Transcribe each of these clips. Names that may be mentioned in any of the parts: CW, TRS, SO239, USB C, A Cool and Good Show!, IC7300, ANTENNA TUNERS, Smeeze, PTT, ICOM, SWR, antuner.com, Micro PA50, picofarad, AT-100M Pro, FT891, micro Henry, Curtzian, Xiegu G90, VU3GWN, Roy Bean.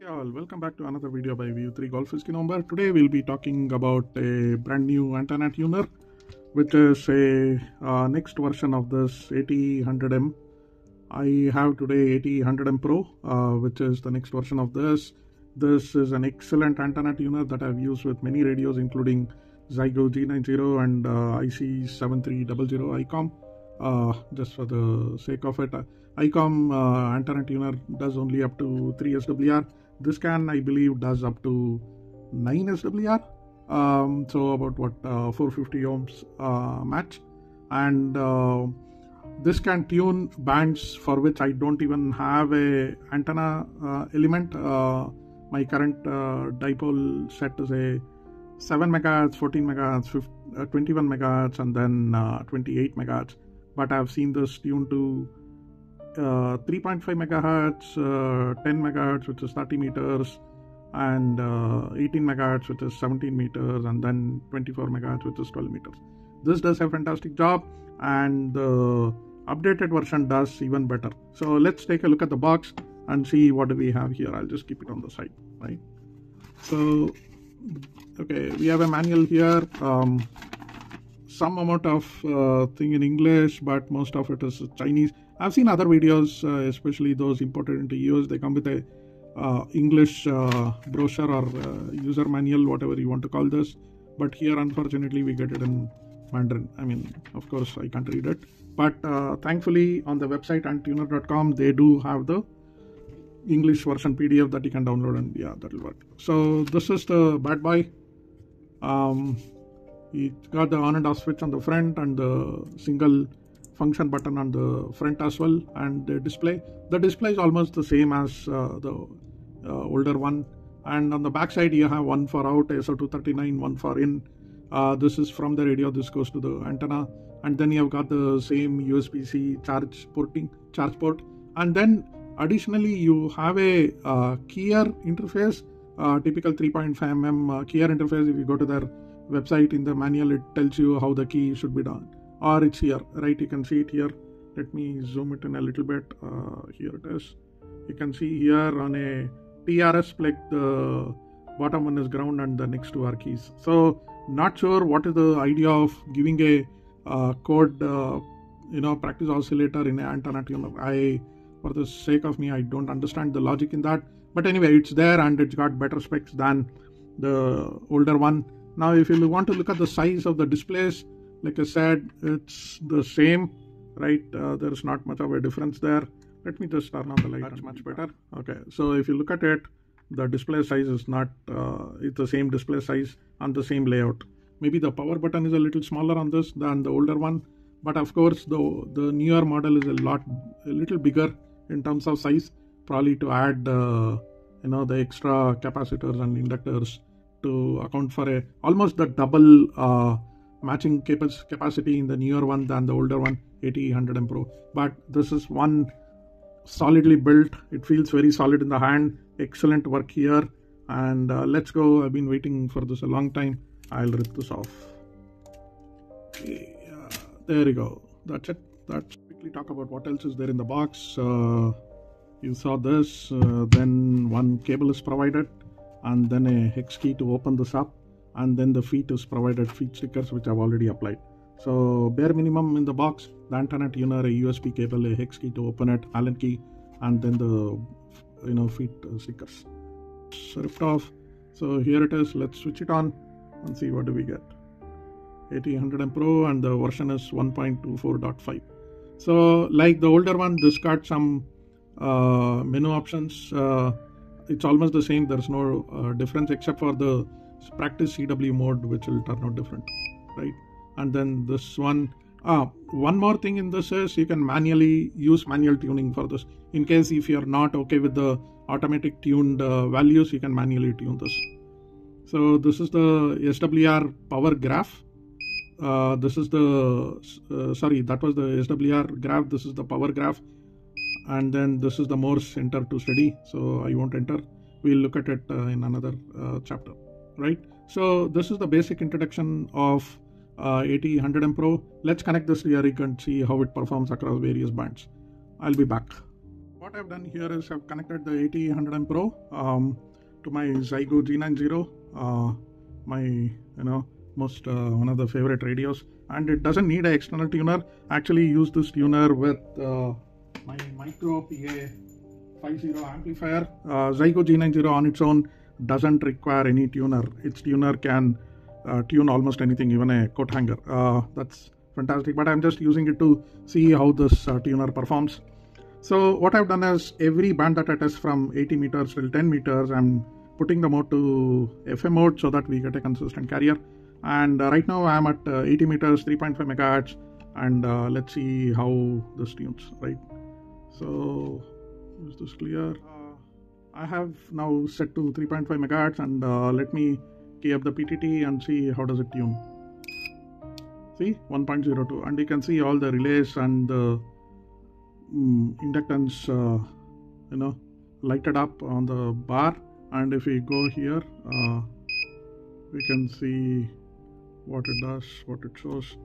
Yeah, well, welcome back to another video by VU3GWN. Today we'll be talking about a brand new antenna tuner, which is a next version of this AT-100M. I have today AT-100M Pro, which is the next version of this. This is an excellent antenna tuner that I've used with many radios, including Xiegu G90 and IC7300 ICOM. Just for the sake of it, ICOM antenna tuner does only up to 3 SWR. This can, I believe, does up to 9 SWR. So about what 450 ohms match, and this can tune bands for which I don't even have a antenna element. My current dipole set is a 7 megahertz, 14 megahertz, 21 megahertz, and then 28 megahertz. But I've seen this tuned to 3.5 megahertz, 10 megahertz, which is 30 meters, and 18 megahertz, which is 17 meters, and then 24 megahertz, which is 12 meters. This does a fantastic job, and the updated version does even better. So let's take a look at the box and see what do we have here. I'll just keep it on the side, right? So, okay, we have a manual here. Some amount of thing in English, but most of it is Chinese. I've seen other videos, especially those imported into US. They come with a English brochure or user manual, whatever you want to call this. But here, unfortunately, we get it in Mandarin. I mean, of course, I can't read it. But thankfully, on the website antuner.com, they do have the English version PDF that you can download, and yeah, that'll work. So this is the bad boy. It's got the on and off switch on the front and the single function button on the front as well, and the display. The display is almost the same as the older one. And on the back side, you have one for out, SO239, one for in. This is from the radio. This goes to the antenna, and then you have got the same USB C charge port. And then additionally, you have a keyer interface, typical 3.5 mm keyer interface. If you go to their website, in the manual it tells you how the key should be done, or it's here, right? You can see it here. Let me zoom it in a little bit. Here it is. You can see here on a TRS plug, the bottom one is ground and the next two are keys. So not sure what is the idea of giving a code, practice oscillator in an antenna tuner. For the sake of me, I don't understand the logic in that. But anyway, it's there, and it's got better specs than the older one. Now, if you want to look at the size of the displays, like I said, it's the same, right? There's not much of a difference there. Let me just turn on the light. That's much better. Okay, so if you look at it, the display size is not, it's the same display size and the same layout. Maybe the power button is a little smaller on this than the older one. But of course, the newer model is a little bigger in terms of size, probably to add the extra capacitors and inductors to account for a almost the double matching capacity in the newer one than the older one, AT-100M Pro. But this is one solidly built. It feels very solid in the hand. Excellent work here, and let's go. I've been waiting for this a long time. I'll rip this off. Okay, there you go. That's it. That's quickly talk about what else is there in the box. You saw this, then one cable is provided, and then a hex key to open this up, and then the feet is provided, feet stickers which I've already applied. So bare minimum in the box, the antenna tuner, a USB cable, a hex key to open it, Allen key, and then the feet stickers. Ripped off. So here it is. Let's switch it on and see what do we get. AT-100M Pro, and the version is 1.24.5. So like the older one, this got some menu options. It's almost the same. There's no difference except for the practice CW mode, which will turn out different, right? And then this one, one more thing in this is you can manually use manual tuning for this. In case if you're not okay with the automatic tuned values, you can manually tune this. So this is the SWR power graph. This is the, sorry, that was the SWR graph. This is the power graph. And then this is the Morse enter to steady. So I won't enter. We'll look at it in another chapter, right? So this is the basic introduction of AT-100M Pro. Let's connect this to your rig and see how it performs across various bands. I'll be back. What I've done here is I've connected the AT-100M Pro to my Xiegu G90, my most one of the favorite radios, and it doesn't need an external tuner. I actually use this tuner with my Micro PA50 amplifier. Xiegu G90 on its own doesn't require any tuner. Its tuner can tune almost anything, even a coat hanger. That's fantastic, but I'm just using it to see how this tuner performs. So what I've done is every band that I test from 80 meters till 10 meters, I'm putting the mode to FM mode so that we get a consistent carrier. And right now I'm at 80 meters, 3.5 megahertz, and let's see how this tunes, right? So is this clear? I have now set to 3.5 megahertz, and let me key up the PTT and see how does it tune. See, 1.02, and you can see all the relays and the inductance lighted up on the bar. And if we go here, we can see what it does, what it shows.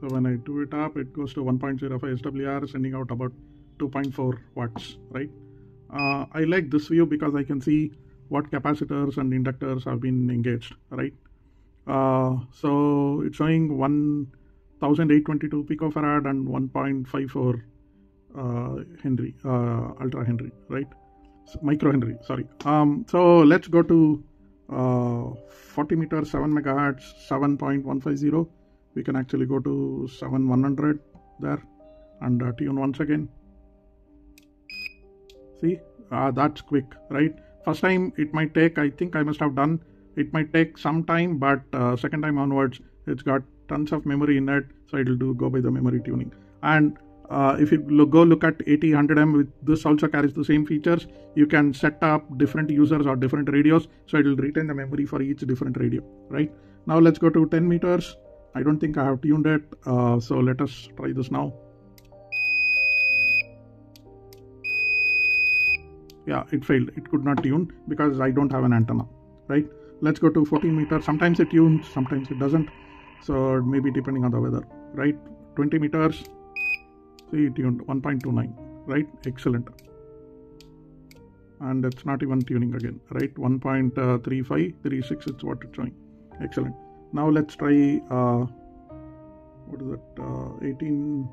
So when I do it up, it goes to 1.05 SWR, sending out about 2.4 watts, right? I like this view because I can see what capacitors and inductors have been engaged, right? So it's showing 1822 picofarad and 1.54 Henry, ultra Henry, right? So, micro Henry, sorry. So let's go to 40 meters, 7 megahertz, 7.150. We can actually go to 7100 there and tune once again. See, that's quick, right? First time it might take, I think I must have done, it might take some time, but second time onwards, it's got tons of memory in it, so it'll go by the memory tuning. And if you look at AT-100M, this also carries the same features. You can set up different users or different radios, so it will retain the memory for each different radio, right? Now let's go to 10 meters. I don't think I have tuned it, so let us try this now. Yeah, it failed. It could not tune because I don't have an antenna, right? Let's go to 14 meters. Sometimes it tunes, sometimes it doesn't. So maybe depending on the weather, right? 20 meters. See, it tuned 1.29, right? Excellent. And it's not even tuning again, right? 1.3536 is what it's showing. Excellent. Now let's try what is that? 18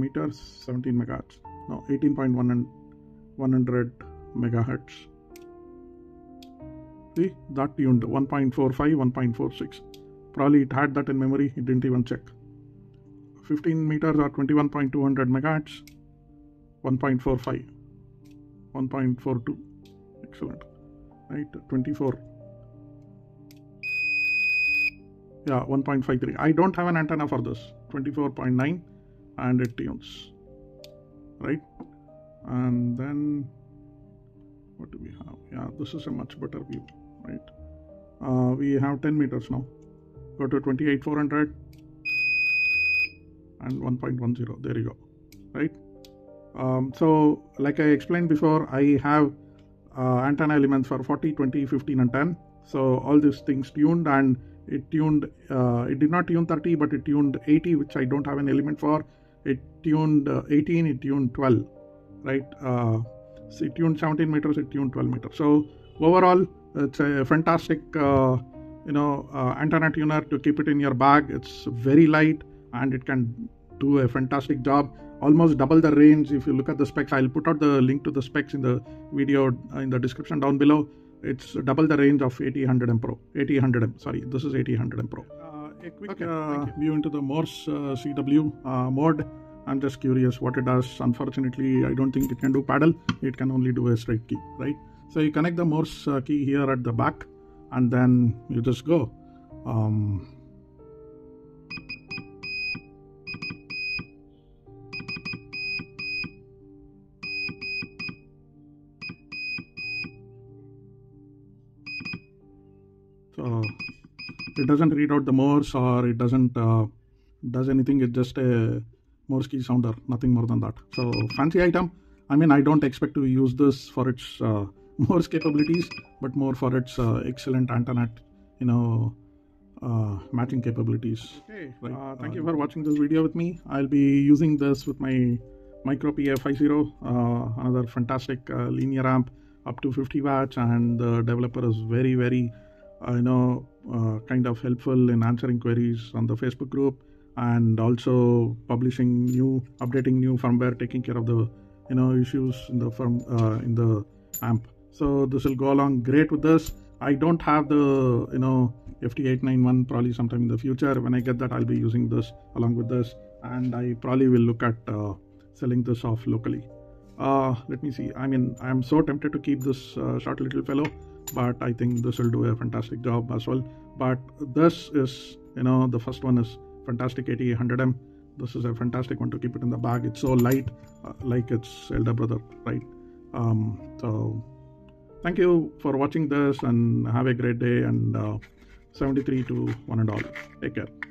meters, 17 megahertz. No, 18.100 megahertz. See, that tuned 1.45, 1.46. Probably it had that in memory. It didn't even check. 15 meters or 21.200 megahertz, 1.45, 1.42, excellent, right? 24, yeah, 1.53. I don't have an antenna for this. 24.9, and it tunes, right? And then what do we have? Yeah, this is a much better view, right? We have 10 meters now. Go to 28,400. And 1.10, there you go, right? So like I explained before, I have antenna elements for 40, 20, 15 and 10. So all these things tuned, and it tuned, it did not tune 30, but it tuned 80, which I don't have an element for. It tuned 18, it tuned 12, right? So it tuned 17 meters, it tuned 12 meters. So overall, it's a fantastic, antenna tuner to keep it in your bag. It's very light, and it can do a fantastic job, almost double the range. If you look at the specs, I'll put out the link to the specs in the video in the description down below. It's double the range of AT-100M Pro. AT-100M, sorry, this is AT-100M Pro. A quick view into the Morse CW mode. I'm just curious what it does. Unfortunately, I don't think it can do paddle. It can only do a straight key, right? So you connect the Morse key here at the back, and then you just go. It doesn't read out the Morse, or it doesn't does anything. It's just a Morse key sounder, nothing more than that. So fancy item. I mean, I don't expect to use this for its Morse capabilities, but more for its excellent antenna, matching capabilities. Okay, right? Thank you for watching this video with me. I'll be using this with my Micro PA50, another fantastic linear amp up to 50 watts, and the developer is very, very kind of helpful in answering queries on the Facebook group, and also publishing new, updating new firmware, taking care of the issues in the amp. So this will go along great with this. I don't have the FT891. Probably sometime in the future when I get that, I'll be using this along with this, and I probably will look at selling this off locally. Let me see. I mean, I'm so tempted to keep this short little fellow, but I think this will do a fantastic job as well. But this is, the first one is fantastic, AT-100M. This is a fantastic one to keep it in the bag. It's so light, like its elder brother, right? So thank you for watching this, and have a great day, and 73 to one and all. Take care.